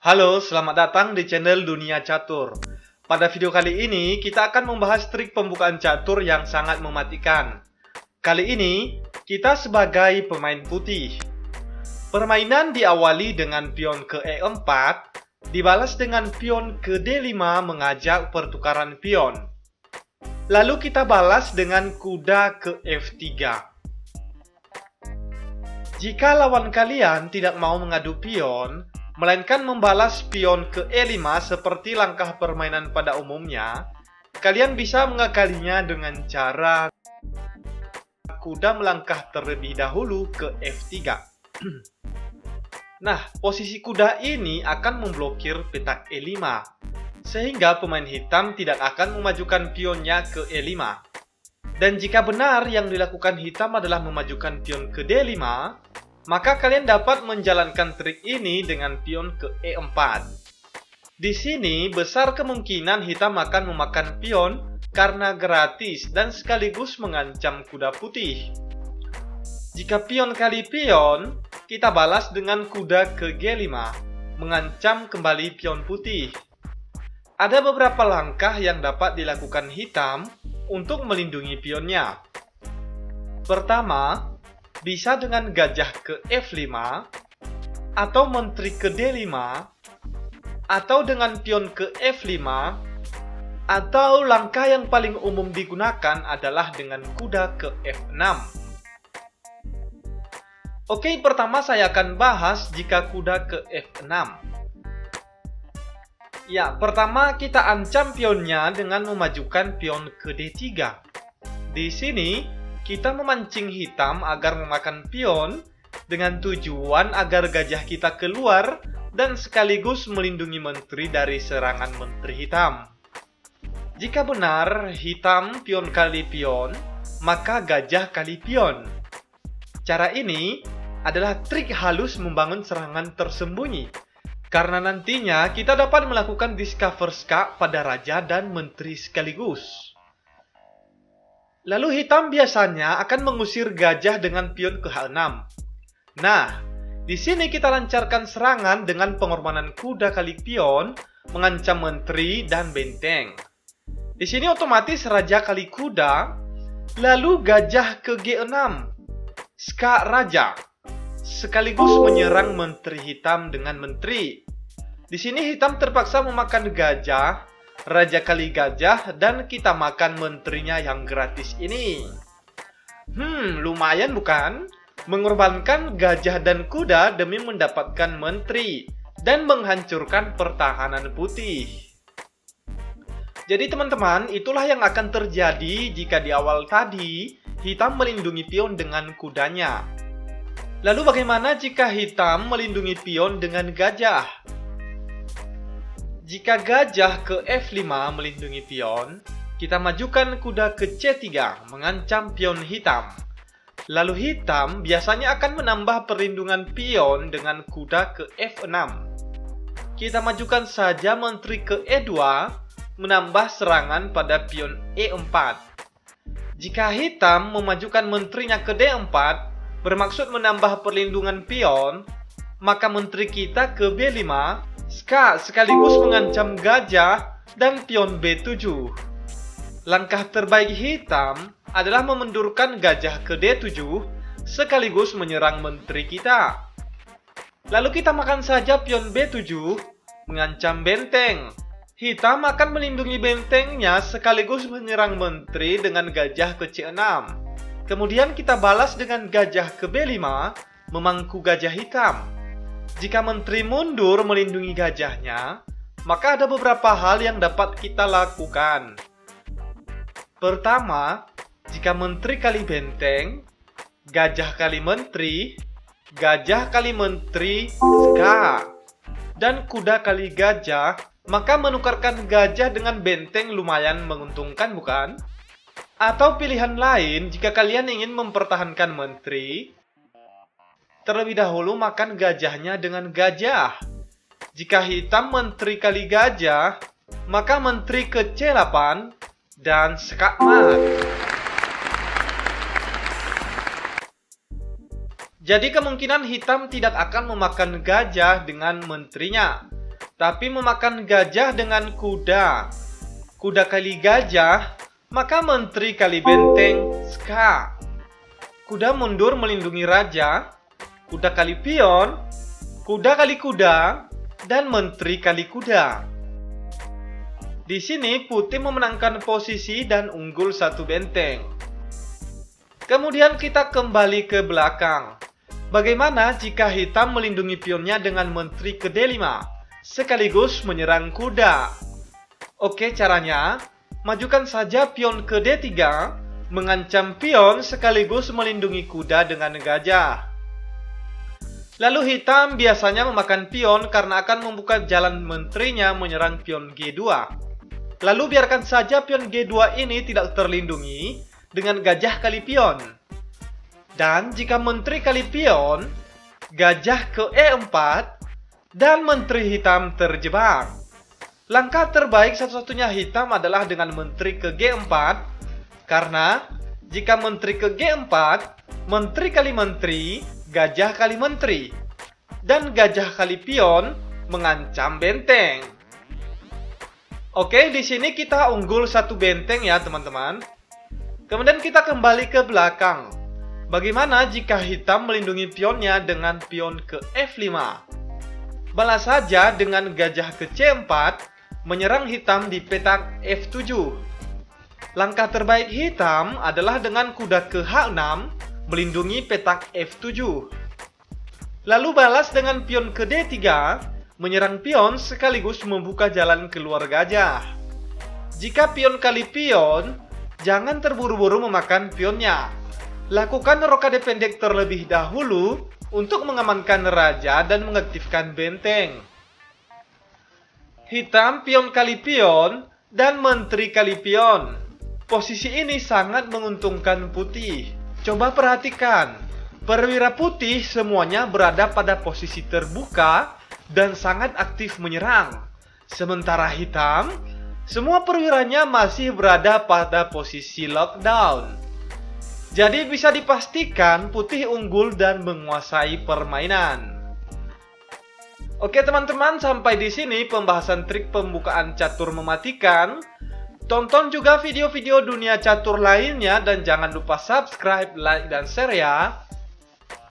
Halo, selamat datang di channel Dunia Catur. Pada video kali ini, kita akan membahas trik pembukaan catur yang sangat mematikan. Kali ini, kita sebagai pemain putih. Permainan diawali dengan pion ke E4, dibalas dengan pion ke D5 mengajak pertukaran pion. Lalu kita balas dengan kuda ke F3. Jika lawan kalian tidak mau mengadu pion, melainkan membalas pion ke E5 seperti langkah permainan pada umumnya, kalian bisa mengakalinya dengan cara kuda melangkah terlebih dahulu ke F3. Nah, posisi kuda ini akan memblokir petak E5, sehingga pemain hitam tidak akan memajukan pionnya ke E5. Dan jika benar yang dilakukan hitam adalah memajukan pion ke D5, maka kalian dapat menjalankan trik ini dengan pion ke E4. Di sini besar kemungkinan hitam akan memakan pion karena gratis dan sekaligus mengancam kuda putih. Jika pion kali pion, kita balas dengan kuda ke G5, mengancam kembali pion putih. Ada beberapa langkah yang dapat dilakukan hitam untuk melindungi pionnya. Pertama, bisa dengan gajah ke F5, atau menteri ke D5, atau dengan pion ke F5, atau langkah yang paling umum digunakan adalah dengan kuda ke F6. Oke, pertama saya akan bahas jika kuda ke F6. Ya, pertama kita ancam pionnya dengan memajukan pion ke D3. Di sini, kita memancing hitam agar memakan pion dengan tujuan agar gajah kita keluar dan sekaligus melindungi menteri dari serangan menteri hitam. Jika benar hitam pion kali pion, maka gajah kali pion. Cara ini adalah trik halus membangun serangan tersembunyi, karena nantinya kita dapat melakukan discover skak pada raja dan menteri sekaligus. Lalu hitam biasanya akan mengusir gajah dengan pion ke H6. Nah, di sini kita lancarkan serangan dengan pengorbanan kuda kali pion, mengancam menteri dan benteng. Di sini otomatis raja kali kuda, lalu gajah ke G6. Skak raja, sekaligus menyerang menteri hitam dengan menteri. Di sini hitam terpaksa memakan gajah, raja kali gajah, dan kita makan menterinya yang gratis ini. Lumayan bukan? Mengorbankan gajah dan kuda demi mendapatkan menteri dan menghancurkan pertahanan putih. Jadi teman-teman, itulah yang akan terjadi jika di awal tadi hitam melindungi pion dengan kudanya. Lalu bagaimana jika hitam melindungi pion dengan gajah? Jika gajah ke F5 melindungi pion, kita majukan kuda ke C3 mengancam pion hitam. Lalu hitam biasanya akan menambah perlindungan pion dengan kuda ke F6. Kita majukan saja menteri ke E2, menambah serangan pada pion E4. Jika hitam memajukan menterinya ke D4, bermaksud menambah perlindungan pion, maka menteri kita ke B5, skak sekaligus mengancam gajah dan pion B7. Langkah terbaik hitam adalah memendurkan gajah ke D7 sekaligus menyerang menteri kita. Lalu kita makan saja pion B7, mengancam benteng. Hitam akan melindungi bentengnya sekaligus menyerang menteri dengan gajah ke C6. Kemudian kita balas dengan gajah ke B5, memangku gajah hitam. Jika menteri mundur melindungi gajahnya, maka ada beberapa hal yang dapat kita lakukan. Pertama, jika menteri kali benteng, gajah kali menteri, skak, dan kuda kali gajah, maka menukarkan gajah dengan benteng lumayan menguntungkan bukan? Atau pilihan lain, jika kalian ingin mempertahankan menteri, terlebih dahulu makan gajahnya dengan gajah. Jika hitam menteri kali gajah, maka menteri ke C8 dan skak mat. Jadi kemungkinan hitam tidak akan memakan gajah dengan menterinya. tapi memakan gajah dengan kuda. Kuda kali gajah, maka menteri kali benteng, ska. Kuda mundur melindungi raja, kuda kali pion, kuda kali kuda, dan menteri kali kuda. Di sini putih memenangkan posisi dan unggul satu benteng. Kemudian kita kembali ke belakang. Bagaimana jika hitam melindungi pionnya dengan menteri ke D5? Sekaligus menyerang kuda. Oke, caranya majukan saja pion ke D3, mengancam pion sekaligus melindungi kuda dengan gajah. Lalu hitam biasanya memakan pion karena akan membuka jalan menterinya menyerang pion G2. Lalu biarkan saja pion G2 ini tidak terlindungi dengan gajah kali pion. Dan jika menteri kali pion, gajah ke E4, dan menteri hitam terjebak. Langkah terbaik satu-satunya hitam adalah dengan menteri ke G4, karena jika menteri ke G4, menteri kali menteri, gajah kali menteri, dan gajah kali pion mengancam benteng. Oke, di sini kita unggul satu benteng ya teman-teman. Kemudian kita kembali ke belakang. Bagaimana jika hitam melindungi pionnya dengan pion ke F5? Balas saja dengan gajah ke C4, menyerang hitam di petak F7. Langkah terbaik hitam adalah dengan kuda ke H6, melindungi petak F7. Lalu balas dengan pion ke D3, menyerang pion sekaligus membuka jalan keluar gajah. Jika pion kali pion, jangan terburu-buru memakan pionnya. Lakukan rokade pendek terlebih dahulu untuk mengamankan raja dan mengaktifkan benteng. Hitam pion kali pion dan menteri kali pion. Posisi ini sangat menguntungkan putih. Coba perhatikan, perwira putih semuanya berada pada posisi terbuka dan sangat aktif menyerang. Sementara hitam, semua perwiranya masih berada pada posisi lockdown. Jadi bisa dipastikan putih unggul dan menguasai permainan. Oke teman-teman, sampai di sini pembahasan trik pembukaan catur mematikan. Tonton juga video-video Dunia Catur lainnya dan jangan lupa subscribe, like, dan share ya.